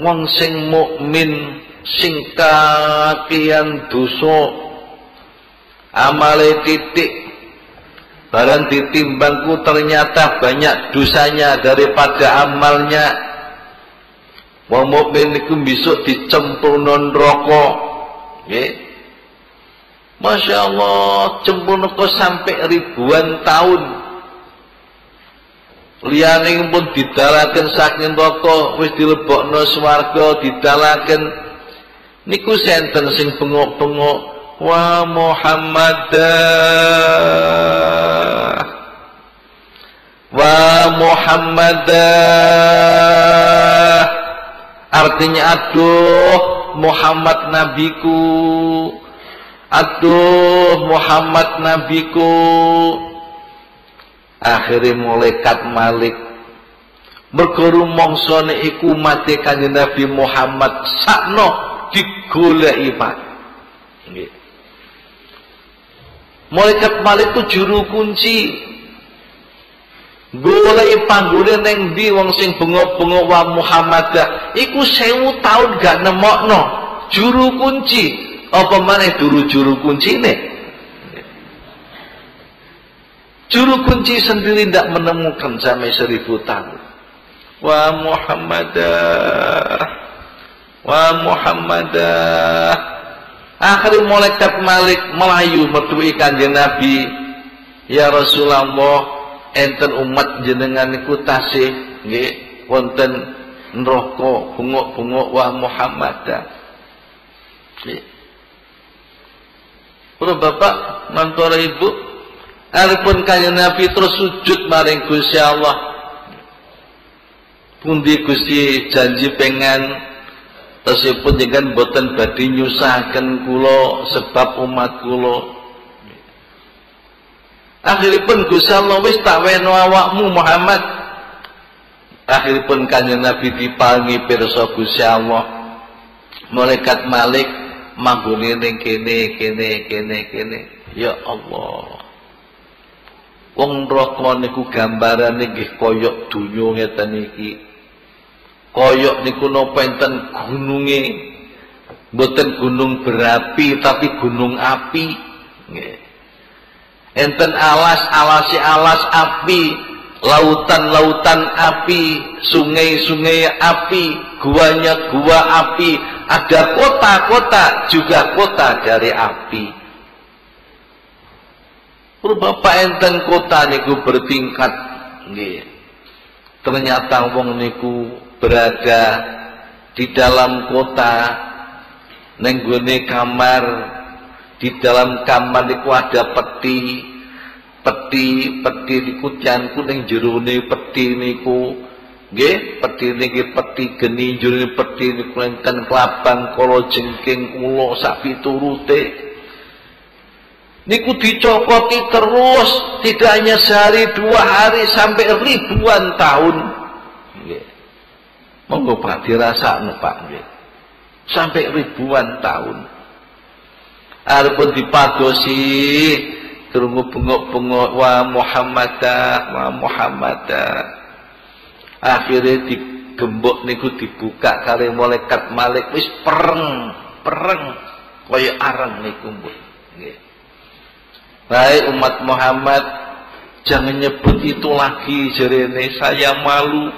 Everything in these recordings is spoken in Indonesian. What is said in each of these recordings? wong sing mukmin sing kakian dosa amale titik, barang ditimbangku ternyata banyak dosanya daripada amalnya. Wong mukmin iku besok dicemplungno neraka, nggih. Masya Allah, cemplung neraka sampai ribuan tahun. Liane pun didalaken saking neraka, wis dilebokno swarga didalaken. Niku senten sing bengok-bengok, wa Muhammadah, wa Muhammadah. Artinya aduh Muhammad nabiku, aduh Muhammad nabiku. Akhirnya malaikat Malik mergo mongsone iku mate kanjeng Nabi Muhammad sakno digoleki Pak. Nggih. Malaikat Malik ku juru kunci. Goleki panggone ning ndi wong sing bengok-bengok wa Muhammad iku 1000 tahun gak nemokno juru kunci. Apa maneh juru kuncine? Juru kunci sendiri tidak menemukan sampai 1000 tahun. Wa Muhammadah, wa Muhammadah. Akhirnya malaikat Malik melayu metuhi kanjeng Nabi, ya Rasulullah, enten umat jenengan iku tasih nggih wonten neraka bengok-bengok wa Muhammadah. Para bapak, mantara ibu, alipun kanjeng Nabi terus sujud maring Gusti Allah. Pundi Gusti janji pengen tesipun jenengan boten badhe nyusahaken kula sebab umat kula. Akhiripun Gusti Allah wis tak weno awakmu Muhammad. Akhiripun kanjeng Nabi diparingi pirsa Gusti Allah. Malaikat Malik manggone ning kene. Ya Allah. Wong neraka niku gambarane nggih kaya donya ngeten iki. Kaya niku napa enten gununge. Mboten gunung berapi tapi gunung api, nggih. Enten alas-alasi alas api, lautan-lautan api, sungai-sungai api, guanya gua api. Ada kota-kota juga kota dari api. Bapak enten kota niku bertingkat, nggih. Ternyata wong niku berada di dalam kota, neng gone kamar. Di dalam kamar niku ada peti, peti niku janku neng jerone peti niku. Nggih, peti niki peti geni jurune peti niku enten klabang kala jengking kula sak piturute. Niku dicokoti terus, tidak hanya sehari dua hari sampai ribuan tahun. Nggih. Monggo Pak dirasakno Pak nggih. Sampai ribuan tahun. Arepun dipadosi krungu bengok-bengok wa Muhammadah, wa Muhammadah. Akhirnya digembok niku dibuka kali malaikat Malik wis pereng kaya areng niku mbok nggih. Baik umat Muhammad, jangan nyebut itu lagi jerene, saya malu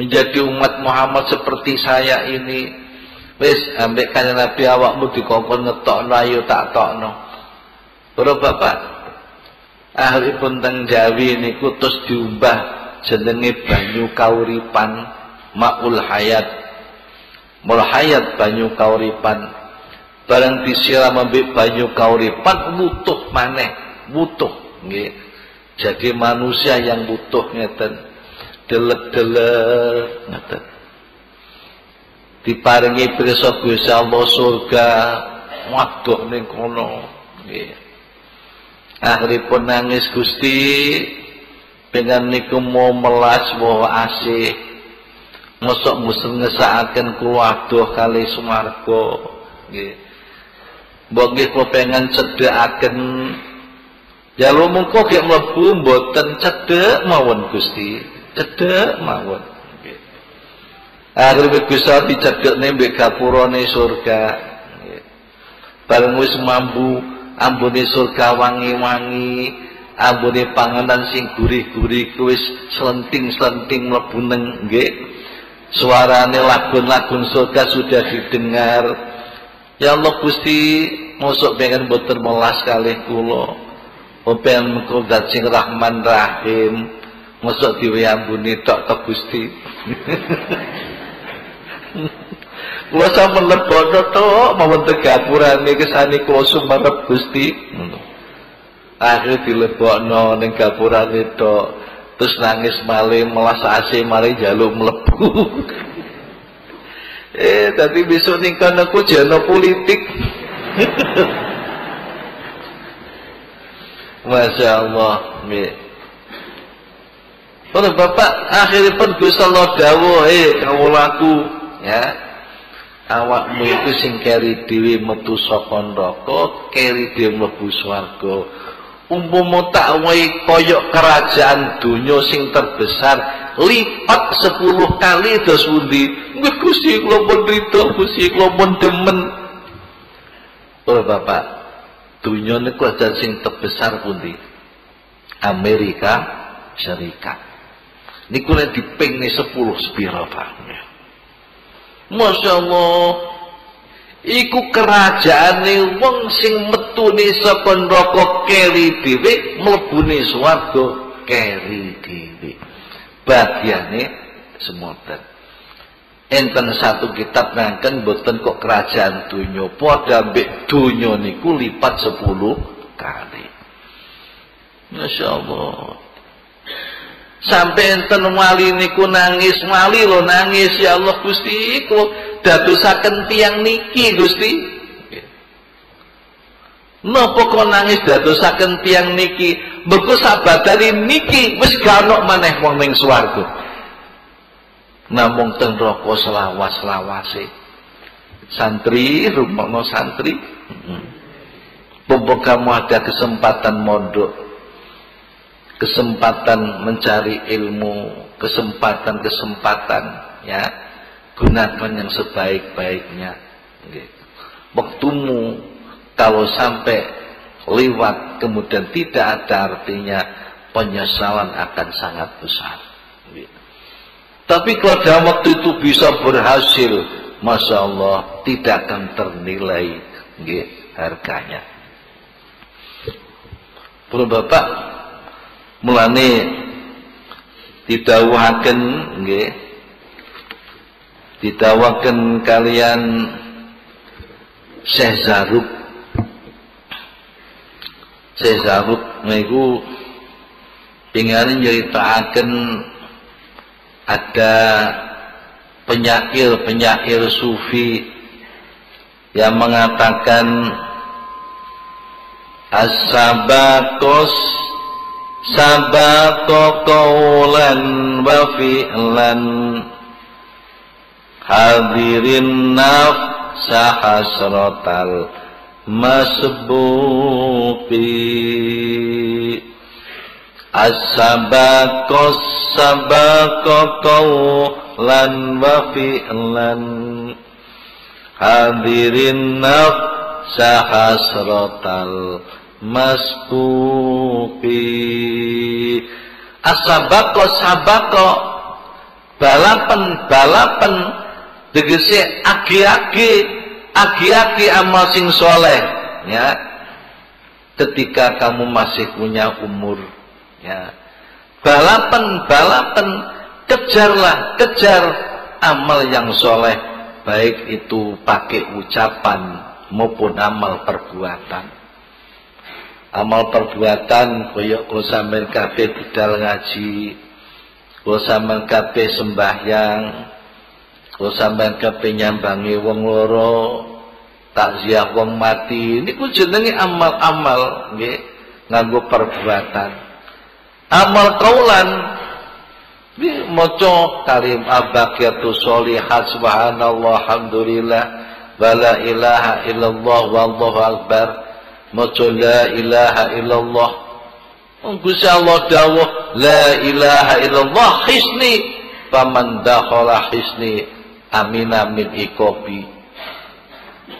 menjadi umat Muhammad seperti saya ini. Wis ambek kanjeng Nabi awakmu dikongkon ngetokno ayo tak tokno. Para bapak, ahli pun teng Jawi niku terus diumbah jenenge banyu kauripan, maul hayat, maul hayat banyu kauripan. Barang disiram ambek banyu kauripan wutuh maneh, wutuh nggih. Jadi manusia yang wutuh ngeten, delek-delek ngeten. Diparingi pirsa Gusti Allah surga waduh ning kono nggih. Akhiripun nangis Gusti dengan niku mau melas mau asih mosok musen ngesakaken kula adoh kali swarga nggih. Mbok nggih kula pengen cedhakaken ya lu mengko gek mlebu mboten cedhek mawon Gusti, cedhek mawon nggih. Arep bisa dicegekne mbek gapurane surga. Bareng wis mambu ambune surga wangi-wangi, ambune panganan sing gurih-gurih wis selenting-selenting mlebu neng nggih. Suarane lagun-lagun surga sudah didengar. Ya Allah Gusti, mosok pengen boten melas kalih kula. Open mengkodat sing Rahman Rahim. Mosok diwe ambune tok to Gusti. Kula sampun lebono tok mawonten gapurane kesane kula sumerep Gusti. Akhire dilebokno ning gapurane tok, terus nangis malih melas asih mari njaluk mlebu. Tapi besok ning kono ku jeno politik. Masya Allah. Oleh Bapak akhirnya pun Gusti Allah dawuh, kawulaku ya. Awakmu iku sing keri dhewe metu saka neraka, keri dhewe mlebu swarga. Umpama tak wae kaya kerajaan donya sing terbesar lipat 10 kali dos pundi. Nggih Gusti kula pun rida, Gusti kula pun demen. Oleh Bapak, donya niku kerajaan sing terbesar pundi? Amerika Serikat. Niku nek dipingne 10 sepira, Pak. Masya Allah, iku kerajaane wong sing metune saka neraka keri dhewe, mlebune swarga keri dhewe. Bagiane semoten. Enten satu kitab nangken boten kok kerajaan donya, padha mbek donya niku lipat 10 kali. Masya Allah. Sampai enten wali niku nangis, wali lo nangis, ya Allah Gusti, kok dadosaken tiyang niki Gusti. Napa kok nangis dadosaken tiyang niki? Mbeko sabadane niki wis gak ana maneh wong ning swarga. Namung teng neraka selawas-lawase. Santri, rumakno santri. Mumpung kamu ada kesempatan mondok, kesempatan mencari ilmu, kesempatan ya, gunakan yang sebaik-baiknya. Waktumu kalau sampai lewat kemudian tidak ada artinya, penyesalan akan sangat besar. Tapi kalau dalam waktu itu bisa berhasil, Masya Allah, tidak akan ternilai harganya. Perlu Bapak, mulane didhawuhaken nggih, didhawuhaken kalian Syekh Zarub. Syekh Zarub niku pingane nyritakaken ada penyair-penyair sufi yang mengatakan as-sabaqus sabaqa qawlan wa fi'lan hadirin nafsa hasratal masbuqi as-sabaqa sabaqa qawlan wa fi'lan hadirin nafsa hasratal masbuqi. Asabaqo sabaqo balapan-balapan tegese agi-agi amal sing soleh ya, ketika kamu masih punya umur ya, balapan-balapan kejar amal yang soleh, baik itu pakai ucapan maupun amal perbuatan. Amal perbuatan koyok kula sampeyan kabeh budal ngaji, kula sampeyan kabeh sembahyang, kula sampeyan kabeh nyambangi wong loro, takziah wong mati, niku jenenge amal-amal nggih nganggo perbuatan. Amal kaulan nggih maca karim abaqiyatus sholihat subhanallah alhamdulillah wala ilaha illallah wallahu akbar. Maca la ilaha illallah. Gusti Allah dawuh la ilaha illallah hisni, faman dakhala hisni Amin amin ikopi.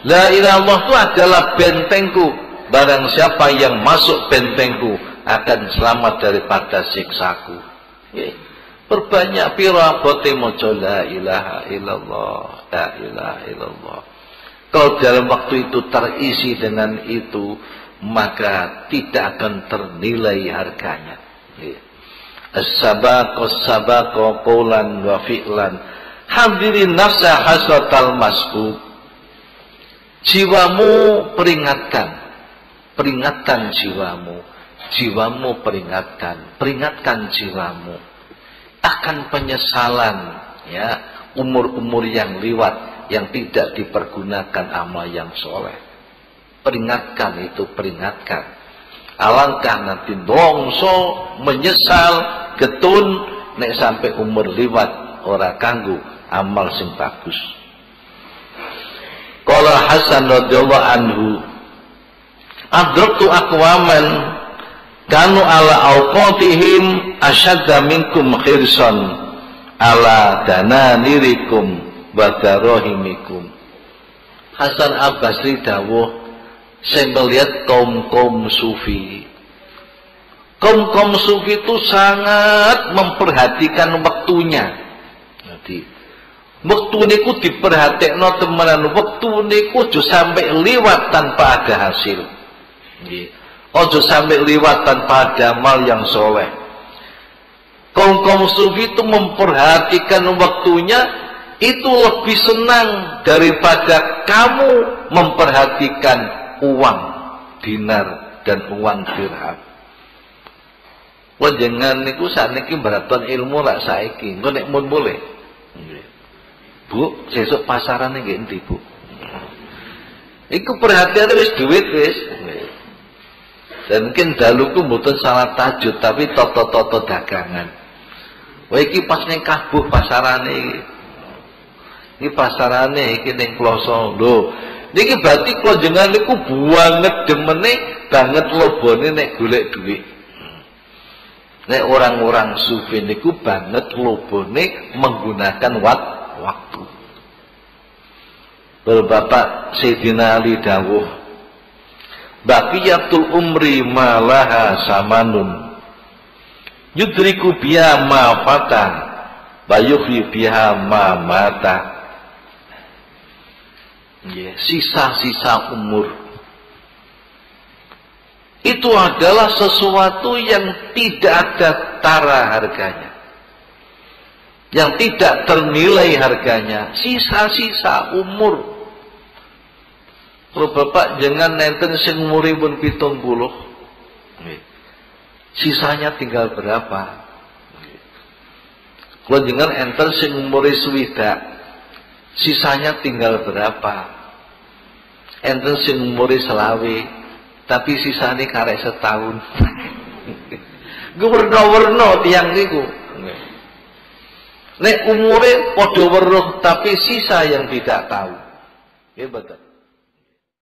La ilaha illallah itu adalah bentengku. Barang siapa yang masuk bentengku akan selamat daripada siksaku. Perbanyak pira bote mojo la ilaha illallah, la ilaha illallah. Kalau dalam waktu itu terisi dengan itu, maka tidak akan ternilai harganya. As-sabaqus sabaqo qawlan wa fi'lan. Hadirin nafsa hasratal masbub. Jiwamu peringatkan. Peringatkan jiwamu. Jiwamu peringatkan. Peringatkan jiwamu. Akan penyesalan ya, umur-umur yang liwat, yang tidak dipergunakan amal yang soleh. Peringatkan itu, peringatkan. Alangkah nanti bongso, menyesal, getun, nek sampai umur liwat, ora kanggu amal sing bagus. Qala Hasan radhiyallahu anhu, adraktu aqwaman kanu ala awqatihim asyadda minkum khirsan ala dananirikum wadarohimikum. Hasan al-Basri dawuh, saya melihat kaum-kaum sufi. Kaum-kaum sufi itu sangat memperhatikan waktunya. Jadi, waktu niku diperhatikan temenan, waktu niku ojo sampai liwat tanpa ada hasil. Ojo sampai liwat tanpa ada amal yang soleh. Kaum-kaum sufi itu memperhatikan waktunya. Itu lebih senang daripada kamu memperhatikan uang dinar dan uang dirham. Wajengan niku sakniki beratuan ilmu lak saiki. Engko nek mun boleh. Bu, sesuk pasarane nggih endi, Bu? Iku perhatiane wis duit wis. Dan mungkin daluku mboten salah tajud tapi toto-toto dagangan. Wah iki pas ning kabuh pasarane iki. Ini pasarane iki ning kloso lho. Niki berarti konjengan niku banget demene, banget lobone nek golek duit. Nek orang-orang sufi niku banget lobone menggunakan waktu. Bapak Sayyidina Ali dawuh, baqiyatul umri malaha samanun. Yudriku biya ma fata, bayuhi biha ma mata. Sisa-sisa umur itu adalah sesuatu yang tidak ada tara harganya, yang tidak ternilai harganya. Sisa-sisa umur. Kalau bapak jangan nenten sing umure pun 70, sisanya tinggal berapa? Kalau jangan enten sing umure swidak, sisanya tinggal berapa? Enten sing umure selawe, tapi sisane karek setahun. Werna-werna tiyang niku. Nek umure padha weruh tapi sisa yang tidak tahu. Nggih, betul.